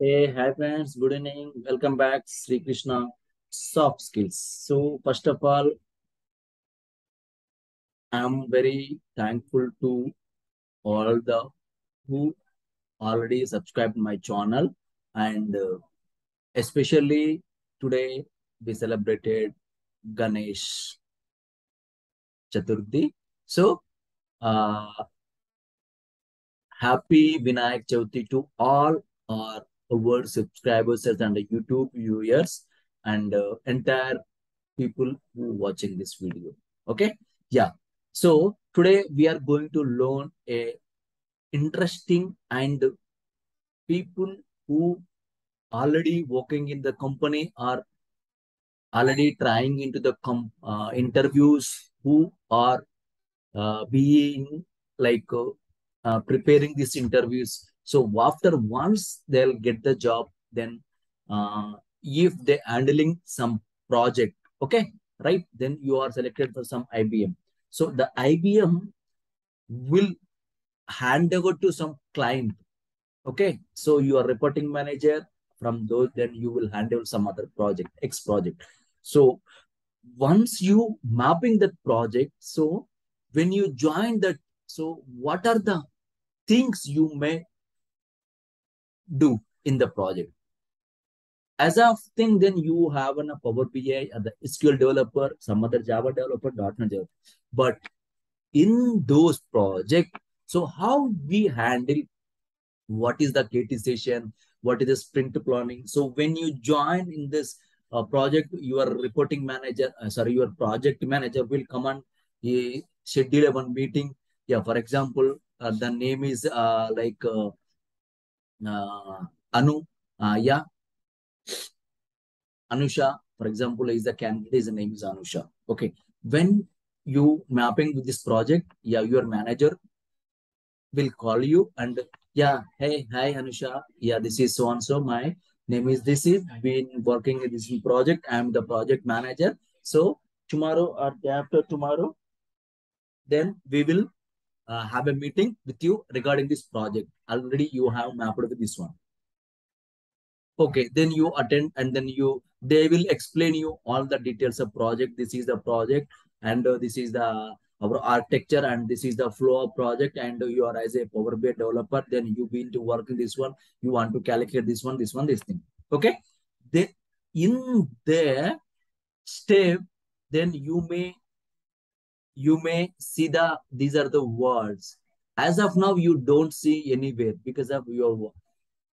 Hey, hi friends, good evening. Welcome back, Sri Krishna Soft Skills. So, first of all, I'm very thankful to all the who already subscribed my channel, and especially today we celebrated Ganesh Chaturthi. So, happy Vinayaka Chaturthi to all our subscribers and the YouTube viewers and entire people who watching this video. Okay, yeah. So today we are going to learn a interesting and people who already working in the company are already trying into the interviews who are being like preparing these interviews. So after once they'll get the job, then if they're handling some project, okay, right, then you are selected for some IBM. So the IBM will hand over to some client, okay. So you are reporting manager from those, then you will handle some other project, X project. So once you mapping that project, so when you join that, so what are the things you may do in the project as a thing? Then you have a Power BI, the SQL developer, some other Java developer, .NET developer. But in those projects, so how we handle what is the KT session, what is the sprint planning? So when you join in this project, your reporting manager, your project manager will come and schedule one meeting. Yeah, for example, the name is Anusha, for example, is the candidate. His name is Anusha. Okay, when you mapping with this project, yeah, your manager will call you and yeah, hey, hi Anusha, yeah, this is so and so. My name is this. Is been working in this project. I am the project manager. So tomorrow or day after tomorrow, then we will have a meeting with you regarding this project. Already you have mapped with this one. Okay, then you attend and then they will explain you all the details of project. This is the project and this is the our architecture and this is the flow of project, and you are as a Power BI developer, then you will to work in this one. You want to calculate this thing. Okay, then in the step, then you may see the, these are the words. As of now, you don't see anywhere because of your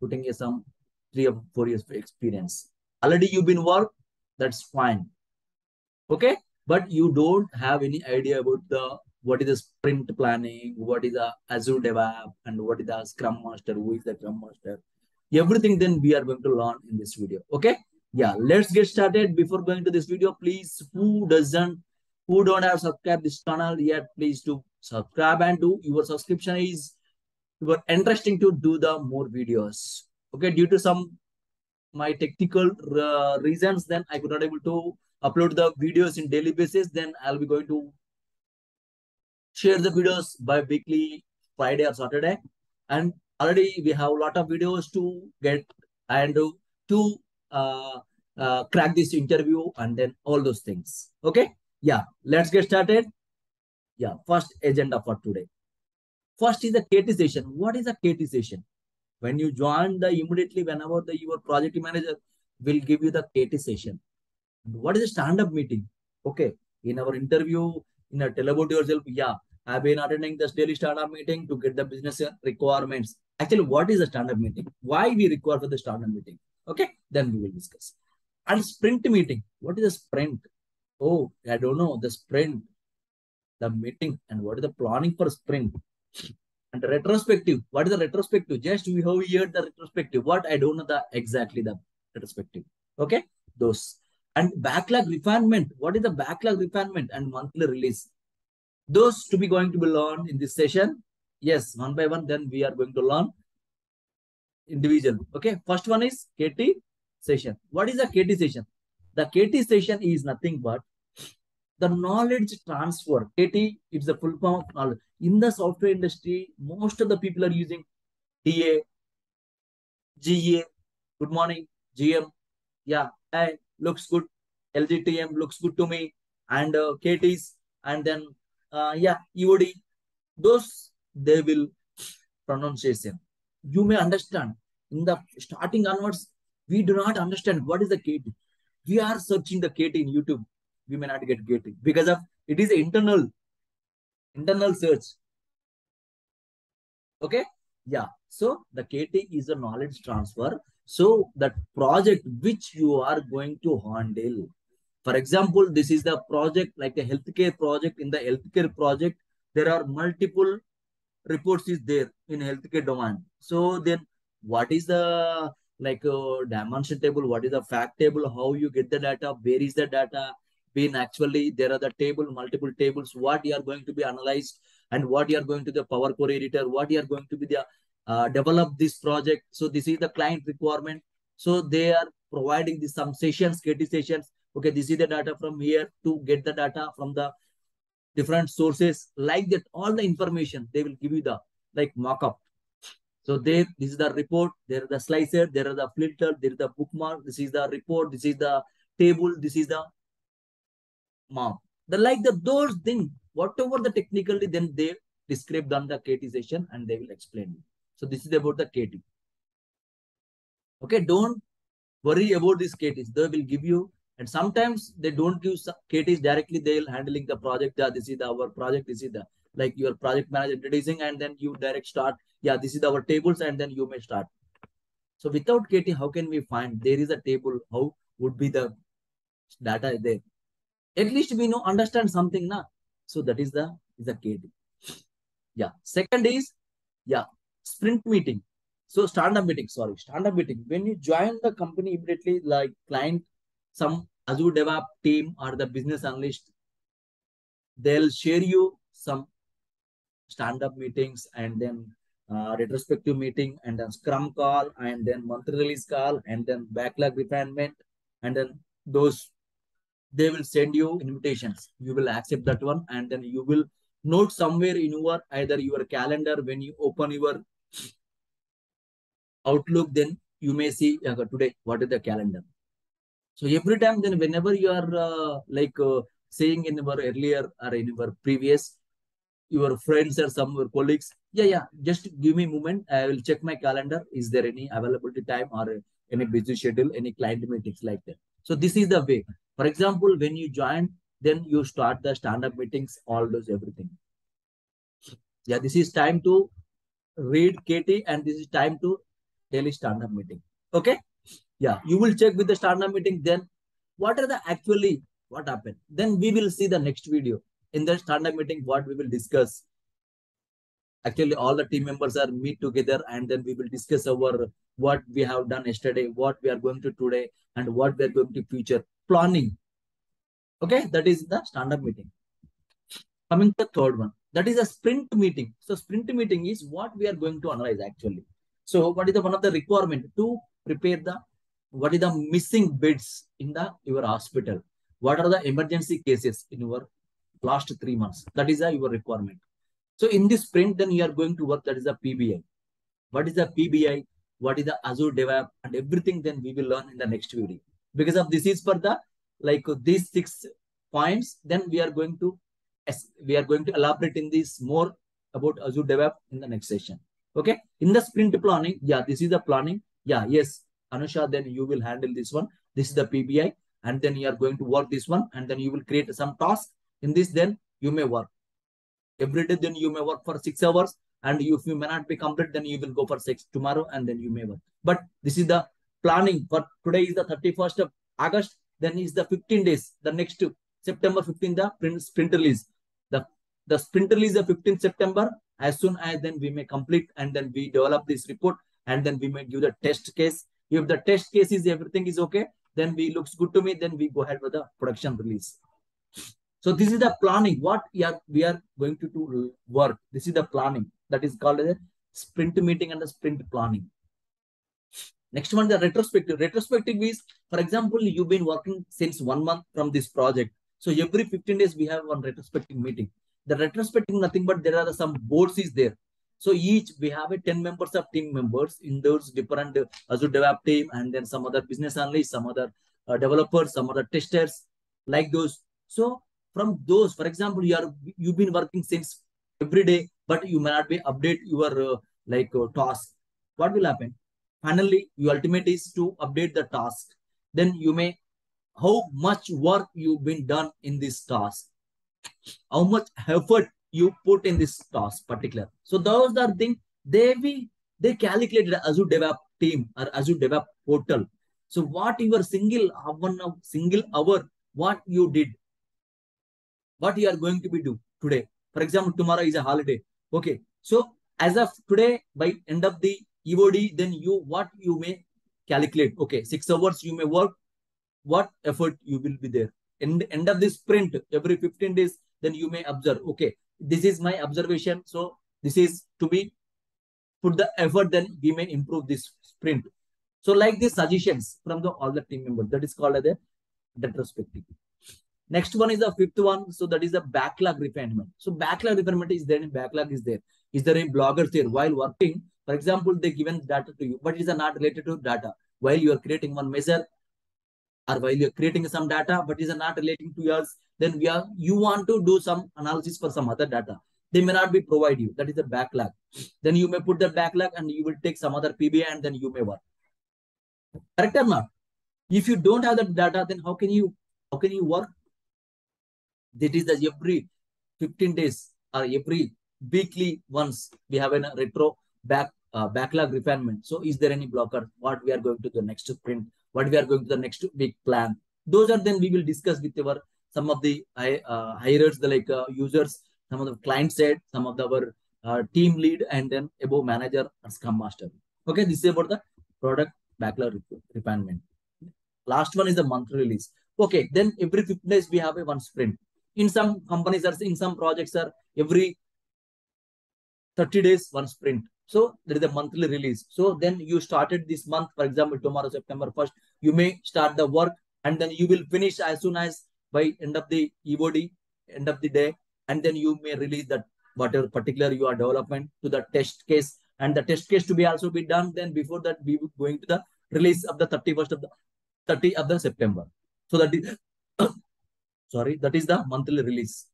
putting in some 3 or 4 years experience. Already you've been work, that's fine. Okay, but you don't have any idea about the, what is the sprint planning, what is the Azure DevOps, and what is the Scrum Master, who is the Scrum Master. Everything then we are going to learn in this video. Okay, yeah, let's get started. Before going to this video, please, who don't have subscribed this channel yet, please do subscribe, and do your subscription is you are interesting to do the more videos. Okay, due to some my technical reasons, then I could not able to upload the videos in daily basis. Then I'll be going to share the videos by weekly Friday or Saturday, and already we have a lot of videos to get and to crack this interview and then all those things. Okay. Yeah, let's get started. Yeah, first agenda for today. First is the KT session. What is a KT session? When you join the immediately, whenever the your project manager will give you the KT session. What is a stand-up meeting? Okay, in our interview, in a tell about yourself, yeah, I've been attending this daily stand-up meeting to get the business requirements. Actually, what is a stand-up meeting? Why we require for the stand-up meeting? Okay, then we will discuss. And sprint meeting. What is a sprint? Oh, I don't know, the sprint, the meeting, and what is the planning for sprint? And retrospective, what is the retrospective? Just we have heard the retrospective. What? I don't know the exactly the retrospective. Okay, those. And backlog refinement. What is the backlog refinement and monthly release? Those to be going to be learned in this session. Yes, one by one, then we are going to learn individual. Okay, first one is KT session. What is the KT session? The KT session is nothing but the knowledge transfer. KT is the full form of knowledge. In the software industry, most of the people are using TA, GA, good morning, GM. Yeah, hey, looks good. LGTM looks good to me. And KTs, and then, yeah, EOD. Those, they will pronunciation. You may understand. In the starting onwards, we do not understand what is the KT. We are searching the KT in YouTube. We may not get KT because of it is internal search. Okay. Yeah. So the KT is a knowledge transfer. So that project which you are going to handle. For example, this is the project like a healthcare project. In the healthcare project, there are multiple reports is there in healthcare domain. So then what is the like dimension table? What is the fact table? How you get the data? Where is the data? Been actually there are the table, multiple tables, what you are going to be analyzed and what you are going to the Power Query Editor, what you are going to be the develop this project. So this is the client requirement. So they are providing the some sessions, KT sessions. Okay, this is the data from here to get the data from the different sources like that. All the information they will give you the like mock-up. So there, this is the report, there are the slicer, there are the filter, there is the bookmark, this is the report, this is the table, this is the mom. The like the those things, whatever the technically, then they describe on the KT session and they will explain it. So this is about the KT. Okay, don't worry about these KTs. They will give you, and sometimes they don't give KTs directly. They'll handling the project. This is our project. This is the like your project manager introducing, and then you direct start. Yeah, this is our tables, and then you may start. So without KT, how can we find? There is a table. How would be the data there? At least we know, understand something now. So that is the KT. Yeah. Second is, yeah, sprint meeting. So stand-up meeting, sorry, stand-up meeting. When you join the company immediately, like client, some Azure DevOps team or the business analyst, they'll share you some stand-up meetings and then retrospective meeting and then Scrum call and then monthly release call and then backlog refinement and then those. They will send you invitations. You will accept that one and then you will note somewhere in your either your calendar when you open your Outlook, then you may see today, what is the calendar? So every time then whenever you are saying in your earlier or in your previous, your friends or some of your colleagues, yeah, just give me a moment. I will check my calendar. Is there any availability time or any busy schedule, any client meetings like that? So this is the way. For example, when you join, then you start the stand-up meetings, all those, everything. Yeah, this is time to read KT and this is time to daily stand-up meeting. Okay? Yeah, you will check with the stand-up meeting. Then what are the actually, what happened? Then we will see the next video. In the stand-up meeting, what we will discuss. Actually, all the team members are meet together and then we will discuss our what we have done yesterday, what we are going to today and what we are going to future. Planning. Okay, that is the stand-up meeting. Coming to the third one, that is a sprint meeting. So sprint meeting is what we are going to analyze actually. So what is the one of the requirement to prepare the, what is the missing beds in the your hospital? What are the emergency cases in your last 3 months? That is your requirement. So in this sprint, then you are going to work, that is a PBI. What is the PBI? What is the Azure DevOps and everything? Then we will learn in the next video. Because of this is for the like these 6 points, then we are going to elaborate in this more about Azure DevOps in the next session. Okay, in the sprint planning, yeah, this is the planning. Yeah, yes, Anusha, then you will handle this one. This is the PBI, and then you are going to work this one, and then you will create some task. In this, then you may work every day. Then you may work for 6 hours, and if you may not be complete, then you will go for 6 tomorrow, and then you may work. But this is the planning for today is the 31st of August, then is the 15 days. The next September 15, the sprint release. The sprint release of 15th September, as soon as then we may complete and then we develop this report and then we may give the test case. If the test case is everything is okay, then we looks good to me, then we go ahead with the production release. So this is the planning, what we are going to do work. This is the planning that is called a sprint meeting and the sprint planning. Next one, the retrospective. Retrospective is, for example, you've been working since 1 month from this project. So every 15 days, we have one retrospective meeting. The retrospective, nothing but there are some boards is there. So each we have a 10 members of team members in those different Azure DevOps team, and then some other business analysts, some other developers, some other testers like those. So from those, for example, you've been working since every day, but you may not be update your task. What will happen? Finally, your ultimate is to update the task. Then you may how much work you've been done in this task, how much effort you put in this task particular. So those are things they calculated Azure DevOps team or Azure DevOps portal. So what your single hour, what you did, what you are going to be do today. For example, tomorrow is a holiday. Okay. So as of today, by end of the EOD, then you may calculate. Okay, 6 hours you may work. What effort you will be there. In the end of this sprint, every 15 days, then you may observe, okay, this is my observation. So this is to be put the effort, then we may improve this sprint. So like these suggestions from all the team members, that is called as a retrospective. Next one is the fifth one. So that is the backlog refinement. So backlog refinement is there, backlog is there. Is there a blogger there while working? For example, they given data to you, but it is not related to data. While you are creating one measure, or while you're creating some data, but is not relating to yours, then you want to do some analysis for some other data. They may not be provide you. That is a backlog. Then you may put the backlog and you will take some other PBI and then you may work. Correct or not? If you don't have the data, then how can you work? That is that every 15 days or every weekly once we have a retro backlog refinement. So is there any blocker? What we are going to the next sprint? What we are going to the next big plan. Those are then we will discuss with some of the hirers, users, some of the client side, some of our team lead, and then above manager or Scrum Master. Okay, this is about the product backlog refinement. Last one is the monthly release. Okay, then every 15 days we have a one sprint. In some companies or in some projects are every 30 days one sprint. So there is a monthly release. So then you started this month, for example, tomorrow, September 1st, you may start the work and then you will finish as soon as by end of the EOD, end of the day. And then you may release that whatever particular your development to the test case, and the test case to be also be done. Then before that, we will going to the release of the 30th of September. So that is, sorry, that is the monthly release.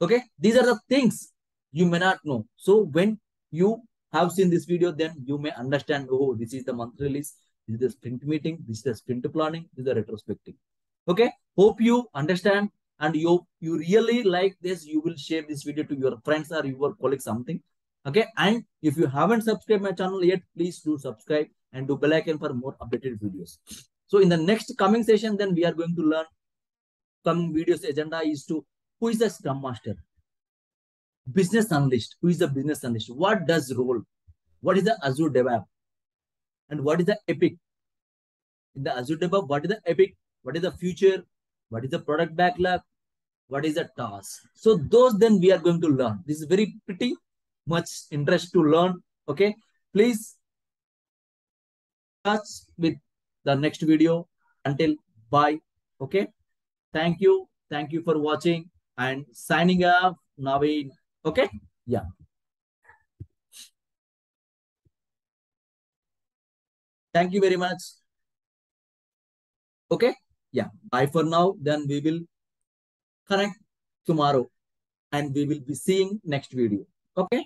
Okay. These are the things you may not know. So when you have seen this video, then you may understand, oh, this is the monthly release, this is the sprint meeting, this is the sprint planning, this is the retrospective. Okay, hope you understand and you really like this. You will share this video to your friends or your colleagues something. Okay, and if you haven't subscribed my channel yet, please do subscribe and do bell icon for more updated videos. So in the next coming session, then we are going to learn coming videos agenda is to who is the Scrum Master? Business analyst. Who is the business analyst? What does role? What is the Azure DevOps? And what is the epic? In the Azure DevOps, what is the epic? What is the future? What is the product backlog? What is the task? So those then we are going to learn. This is very pretty much interest to learn. Okay. Please touch with the next video. Until bye. Okay. Thank you. Thank you for watching and signing up. Naveen. Okay. Yeah. Thank you very much. Okay. Yeah. Bye for now. Then we will connect tomorrow and we will be seeing next video. Okay.